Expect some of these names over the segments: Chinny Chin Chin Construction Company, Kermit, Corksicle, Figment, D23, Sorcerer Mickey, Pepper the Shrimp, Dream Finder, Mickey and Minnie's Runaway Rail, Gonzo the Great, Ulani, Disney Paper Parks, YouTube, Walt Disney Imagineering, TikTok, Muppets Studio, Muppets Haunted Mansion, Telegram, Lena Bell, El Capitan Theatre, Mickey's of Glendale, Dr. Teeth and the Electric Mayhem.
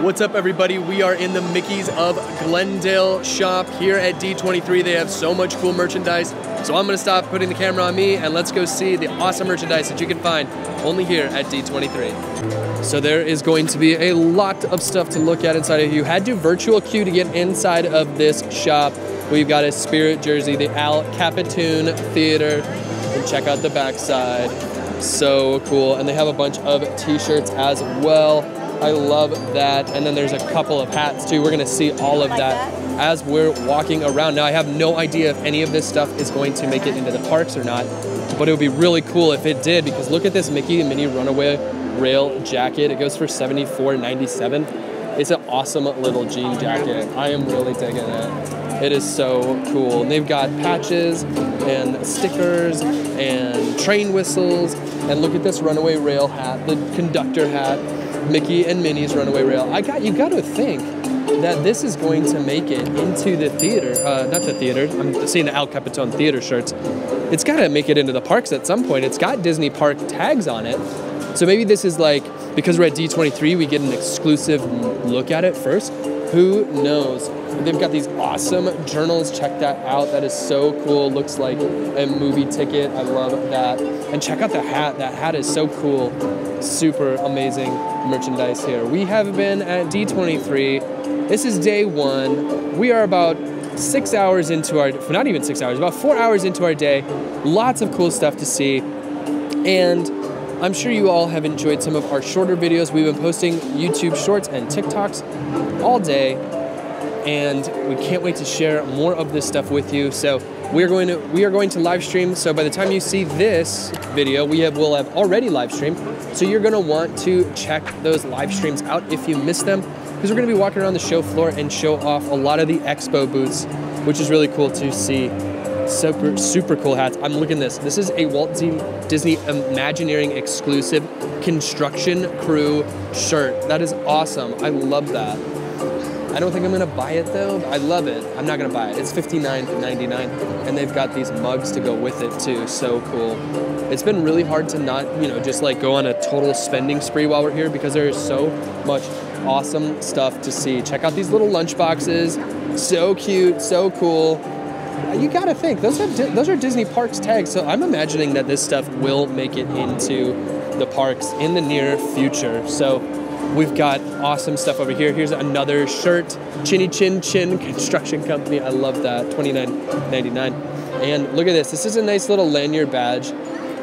What's up, everybody? We are in the Mickey's of Glendale shop here at D23. They have so much cool merchandise. So I'm gonna stop putting the camera on me and let's go see the awesome merchandise that you can find only here at D23. So there is going to be a lot of stuff to look at inside of. You had to virtual queue to get inside of this shop. We've got a Spirit jersey, the El Capitan Theatre, and check out the backside. So cool. And they have a bunch of t-shirts as well. I love that. And then there's a couple of hats too. We're gonna see all of that as we're walking around. Now I have no idea if any of this stuff is going to make it into the parks or not, but it would be really cool if it did, because look at this Mickey and Minnie Runaway Rail jacket. It goes for $74.97. It's an awesome little jean jacket. I am really digging it. It is so cool. And they've got patches and stickers and train whistles. And look at this Runaway Rail hat, the conductor hat. Mickey and Minnie's Runaway Rail. You got to think that this is going to make it into the theater, not the theater, I'm seeing the El Capitan Theater shirts. It's got to make it into the parks at some point. It's got Disney Park tags on it. So maybe this is like, because we're at D23, we get an exclusive look at it first. Who knows? They've got these awesome journals. Check that out. That is so cool. Looks like a movie ticket. I love that. And check out the hat. That hat is so cool. Super amazing merchandise here. We have been at D23. This is day one. We are about 6 hours into our, not even 6 hours, about 4 hours into our day. Lots of cool stuff to see. And I'm sure you all have enjoyed some of our shorter videos. We've been posting YouTube shorts and TikToks all day, and we can't wait to share more of this stuff with you. So we are going to live stream. So by the time you see this video, we'll have already live streamed. So you're gonna want to check those live streams out if you missed them, because we're gonna be walking around the show floor and show off a lot of the expo booths, which is really cool to see. Super, super cool hats. I'm looking at this. This is a Walt Disney Imagineering exclusive construction crew shirt. That is awesome. I love that. I don't think I'm gonna buy it though. I love it. I'm not gonna buy it. It's $59.99, and they've got these mugs to go with it too. So cool. It's been really hard to not, you know, just like go on a total spending spree while we're here, because there is so much awesome stuff to see. Check out these little lunch boxes. So cute, so cool. You gotta think, those are Disney Parks tags, so I'm imagining that this stuff will make it into the parks in the near future. So we've got awesome stuff over here. Here's another shirt, Chinny Chin Chin Construction Company. I love that, $29.99. And look at this, this is a nice little lanyard badge.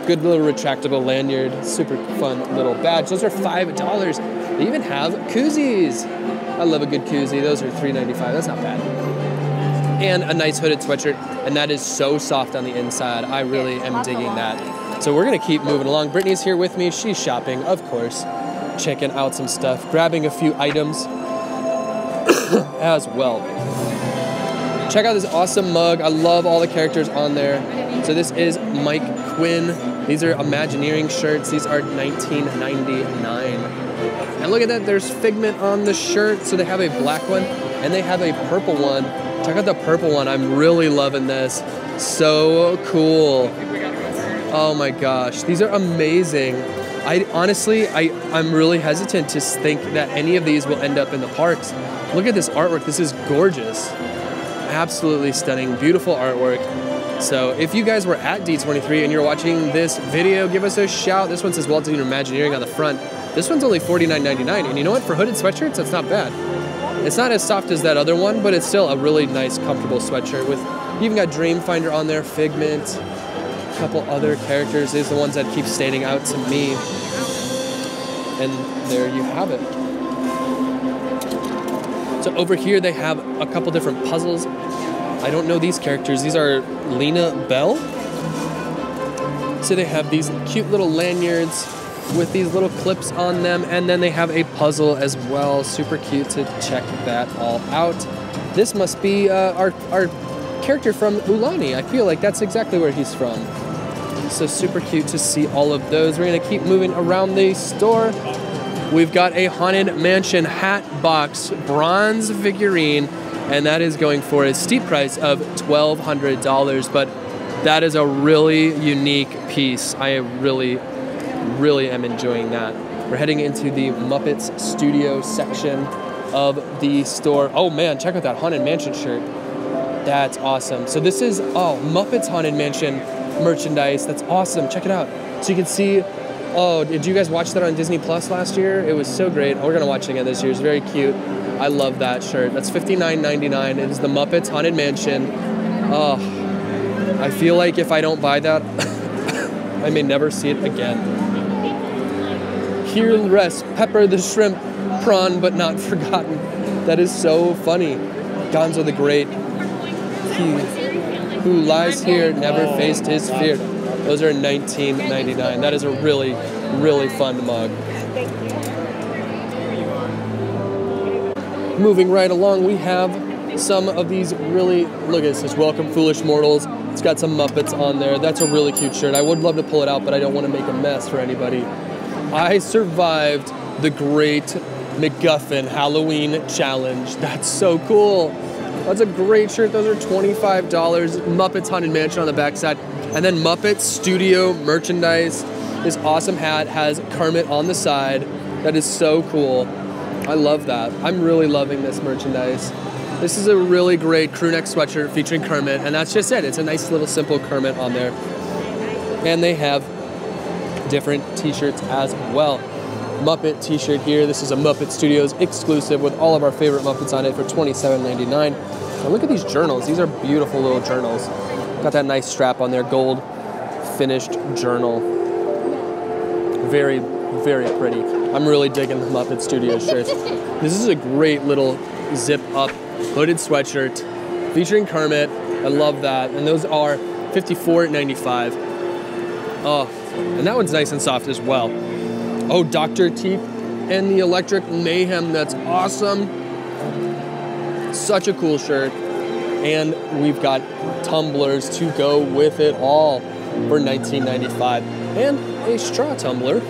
Good little retractable lanyard, super fun little badge. Those are $5. They even have koozies. I love a good koozie. Those are $3.95, that's not bad. And a nice hooded sweatshirt, and that is so soft on the inside. I really am digging that. So we're gonna keep moving along. Brittany's here with me. She's shopping, of course, checking out some stuff, grabbing a few items as well. Check out this awesome mug. I love all the characters on there. So this is Mike Quinn. These are Imagineering shirts. These are $19.99. And look at that, there's Figment on the shirt. So they have a black one and they have a purple one. Check out the purple one. I'm really loving this. So cool. Oh my gosh, these are amazing. I'm really hesitant to think that any of these will end up in the parks. Look at this artwork. This is gorgeous. Absolutely stunning, beautiful artwork. So if you guys were at D23 and you're watching this video, give us a shout. This one says Walt Disney Imagineering on the front. This one's only $49.99, and you know what? For hooded sweatshirts, that's not bad. It's not as soft as that other one, but it's still a really nice, comfortable sweatshirt with, you even got Dream Finder on there, Figment, a couple other characters. These are the ones that keep standing out to me. And there you have it. So over here, they have a couple different puzzles. I don't know these characters. These are Lena Bell. So they have these cute little lanyards with these little clips on them, and then they have a puzzle as well. Super cute to check that all out. This must be our character from Ulani. I feel like that's exactly where he's from. So super cute to see all of those. We're gonna keep moving around the store. We've got a Haunted Mansion hat box, bronze figurine, and that is going for a steep price of $1,200, but that is a really unique piece. I really am enjoying that. We're heading into the Muppets Studio section. of the store. Oh man, check out that Haunted Mansion shirt. That's awesome. So this is, oh, Muppets Haunted Mansion merchandise. That's awesome. Check it out. So you can see, oh, did you guys watch that on Disney Plus last year? It was so great. We're gonna watch it again this year. It's very cute. I love that shirt. That's $59.99. It is the Muppets Haunted Mansion. Oh, I feel like if I don't buy that, I may never see it again. Here rests Pepper the Shrimp, prawn but not forgotten. That is so funny. Gonzo the Great. He who lies here never faced his fear. Those are $19.99. That is a really, really fun mug. Moving right along, we have some of these really, look at this, it's Welcome Foolish Mortals. It's got some Muppets on there. That's a really cute shirt. I would love to pull it out, but I don't want to make a mess for anybody. I survived the Great MacGuffin Halloween Challenge. That's so cool. That's a great shirt. Those are $25. Muppets Haunted Mansion on the backside. And then Muppets Studio merchandise. This awesome hat has Kermit on the side. That is so cool. I love that. I'm really loving this merchandise. This is a really great crew neck sweatshirt featuring Kermit, and that's just it. It's a nice little simple Kermit on there. And they have different t-shirts as well. Muppet t-shirt here. This is a Muppet Studios exclusive with all of our favorite Muppets on it for $27.99. And look at these journals. These are beautiful little journals. Got that nice strap on there, gold finished journal. Very, very pretty. I'm really digging the Muppet Studios shirts. This is a great little zip up hooded sweatshirt featuring Kermit. I love that. And those are $54.95. Oh, and that one's nice and soft as well. Oh, Dr. Teeth and the Electric Mayhem. That's awesome. Such a cool shirt. And we've got tumblers to go with it all for $19.95. And a straw tumbler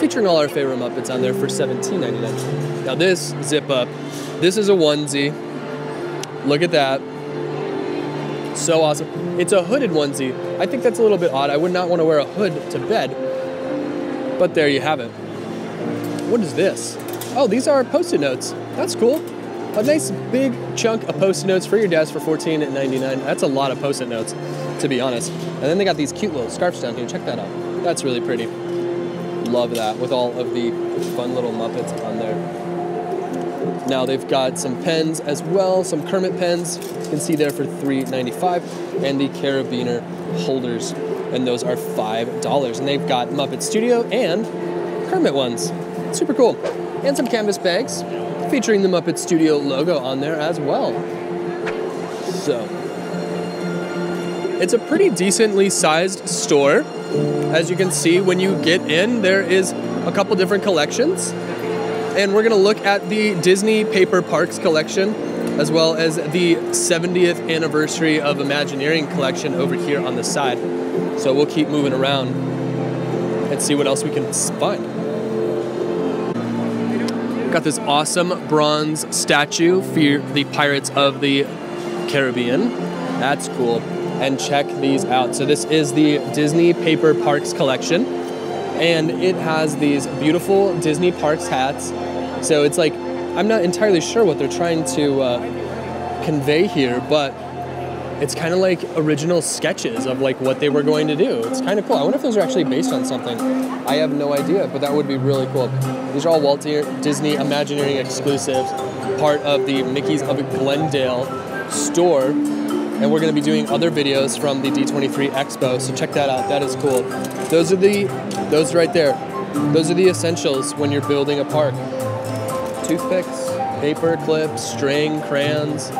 featuring all our favorite Muppets on there for $17.99. Now this zip up, this is a onesie. Look at that. So awesome. It's a hooded onesie. I think that's a little bit odd. I would not want to wear a hood to bed. But there you have it. What is this? Oh, these are Post-it notes. That's cool. A nice big chunk of Post-it notes for your desk for $14.99. That's a lot of Post-it notes, to be honest. And then they got these cute little scarves down here. Check that out. That's really pretty. Love that, with all of the fun little Muppets on there. Now they've got some pens as well, some Kermit pens. You can see there for $3.95, and the carabiner holders. And those are $5. And they've got Muppet Studio and Kermit ones. Super cool. And some canvas bags featuring the Muppet Studio logo on there as well. So, it's a pretty decently sized store. As you can see, when you get in, there is a couple different collections. And we're gonna look at the Disney Paper Parks collection, as well as the 70th anniversary of Imagineering collection over here on the side. So we'll keep moving around and see what else we can find. Got this awesome bronze statue for the Pirates of the Caribbean. That's cool. And check these out. So this is the Disney Paper Parks collection, and it has these beautiful Disney Parks hats. So it's like, I'm not entirely sure what they're trying to convey here, but it's kind of like original sketches of like what they were going to do. It's kind of cool. I wonder if those are actually based on something. I have no idea, but that would be really cool. These are all Walt Disney Imagineering exclusives, part of the Mickey's of Glendale store. And we're going to be doing other videos from the D23 Expo, so check that out. That is cool. Those right there. Those are the essentials when you're building a park. Toothpicks, paper clips, string, crayons,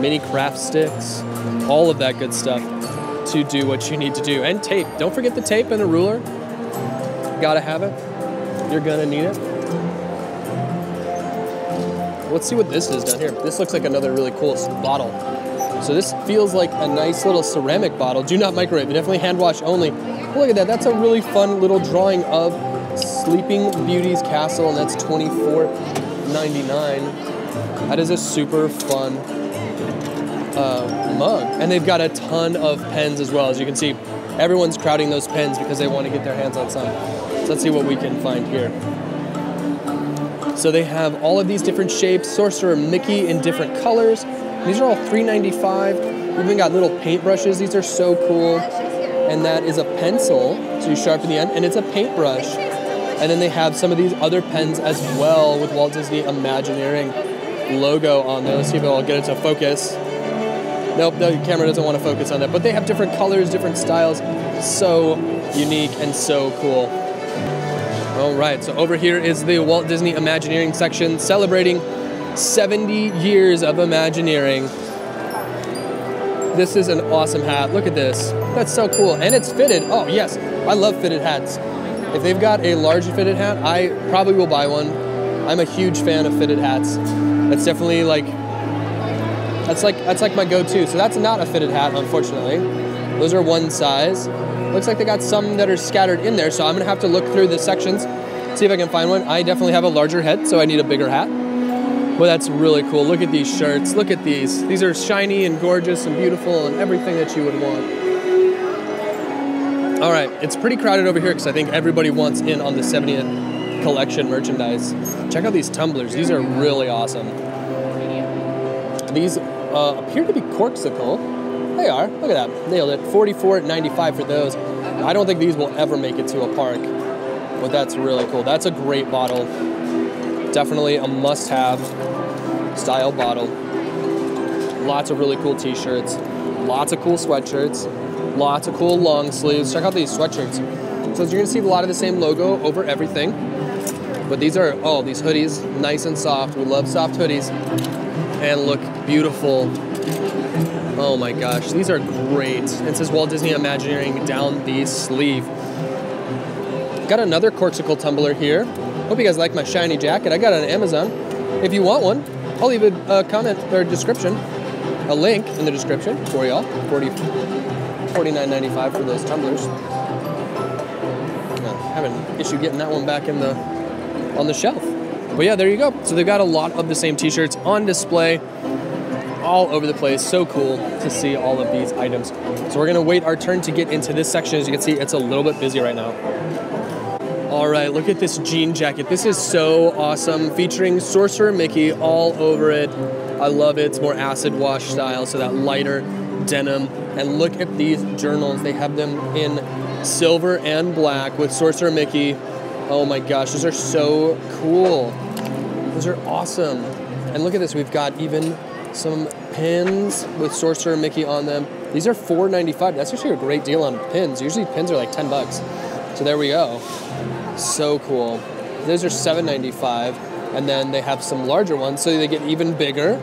mini craft sticks, all of that good stuff to do what you need to do. And tape. Don't forget the tape and a ruler. Gotta have it. You're gonna need it. Let's see what this is down here. This looks like another really cool bottle. So this feels like a nice little ceramic bottle. Do not microwave, but definitely hand wash only. Well, look at that. That's a really fun little drawing of Sleeping Beauty's castle, and that's $24.99. That is a super fun mug. And they've got a ton of pens as well. As you can see, everyone's crowding those pens because they want to get their hands on some. So let's see what we can find here. So they have all of these different shapes, Sorcerer Mickey in different colors. These are all $3.95. We've even got little paintbrushes. These are so cool. And that is a pencil, so you sharpen the end, and it's a paintbrush. And then they have some of these other pens as well with Walt Disney Imagineering logo on there. Let's see if I'll get it to focus. Nope, the camera doesn't want to focus on that. But they have different colors, different styles. So unique and so cool. All right, so over here is the Walt Disney Imagineering section, celebrating 70 years of Imagineering. This is an awesome hat. Look at this. That's so cool. And it's fitted. Oh, yes. I love fitted hats. If they've got a large fitted hat, I probably will buy one. I'm a huge fan of fitted hats. That's definitely like, that's like my go-to. So that's not a fitted hat, unfortunately. Those are one size. Looks like they got some that are scattered in there. So I'm going to have to look through the sections, see if I can find one. I definitely have a larger head, so I need a bigger hat. Well, that's really cool. Look at these shirts. Look at these. These are shiny and gorgeous and beautiful and everything that you would want. All right, it's pretty crowded over here because I think everybody wants in on the 70th collection merchandise. Check out these tumblers. These are really awesome. These appear to be Corksicle. They are. Look at that. Nailed it. $44.95 for those. I don't think these will ever make it to a park, but that's really cool. That's a great bottle. Definitely a must-have style bottle. Lots of really cool t-shirts, lots of cool sweatshirts, lots of cool long sleeves. Check out these sweatshirts. So you're gonna see a lot of the same logo over everything, but these are, oh, these hoodies, nice and soft. We love soft hoodies and look beautiful. Oh my gosh, these are great. It says Walt Disney Imagineering down the sleeve. Got another Corksicle tumbler here. Hope you guys like my shiny jacket. I got it on Amazon. If you want one, I'll leave a comment or description, a link in the description for y'all. $49.95 for those tumblers. Having an issue getting that one back in the on the shelf. But yeah, there you go. So they've got a lot of the same t-shirts on display all over the place. So cool to see all of these items. So we're gonna wait our turn to get into this section. As you can see, it's a little bit busy right now. All right, look at this jean jacket. This is so awesome, featuring Sorcerer Mickey all over it. I love it. It's more acid wash style, so that lighter denim. And look at these journals. They have them in silver and black with Sorcerer Mickey. Oh my gosh, those are so cool. Those are awesome. And look at this. We've got even some pins with Sorcerer Mickey on them. These are $4.95. That's actually a great deal on pins. Usually pins are like 10 bucks. So there we go. So cool. Those are $7.95, and then they have some larger ones, so they get even bigger.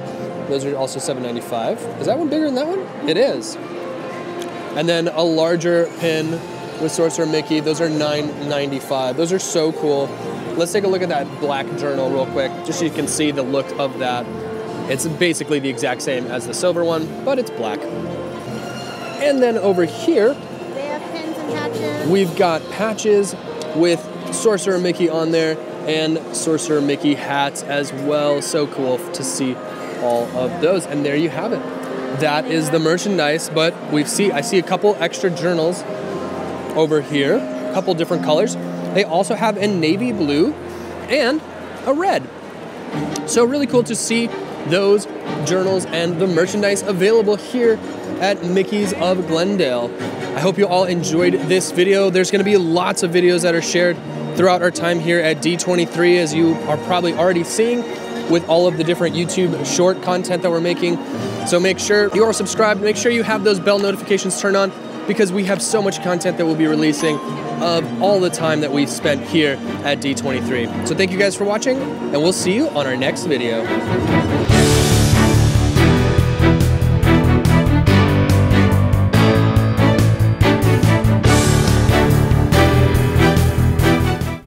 Those are also $7.95. Is that one bigger than that one? It is. And then a larger pin with Sorcerer Mickey. Those are $9.95. Those are so cool. Let's take a look at that black journal real quick, just so you can see the look of that. It's basically the exact same as the silver one, but it's black. And then over here, they have pins and patches. We've got patches with Sorcerer Mickey on there and Sorcerer Mickey hats as well. So cool to see all of those. And there you have it. That is the merchandise, but I see a couple extra journals over here, a couple different colors. They also have a navy blue and a red. So really cool to see those journals and the merchandise available here at Mickey's of Glendale. I hope you all enjoyed this video. There's gonna be lots of videos that are shared throughout our time here at D23, as you are probably already seeing with all of the different YouTube short content that we're making. So make sure you are subscribed, make sure you have those bell notifications turned on, because we have so much content that we'll be releasing of all the time that we've spent here at D23. So thank you guys for watching, and we'll see you on our next video.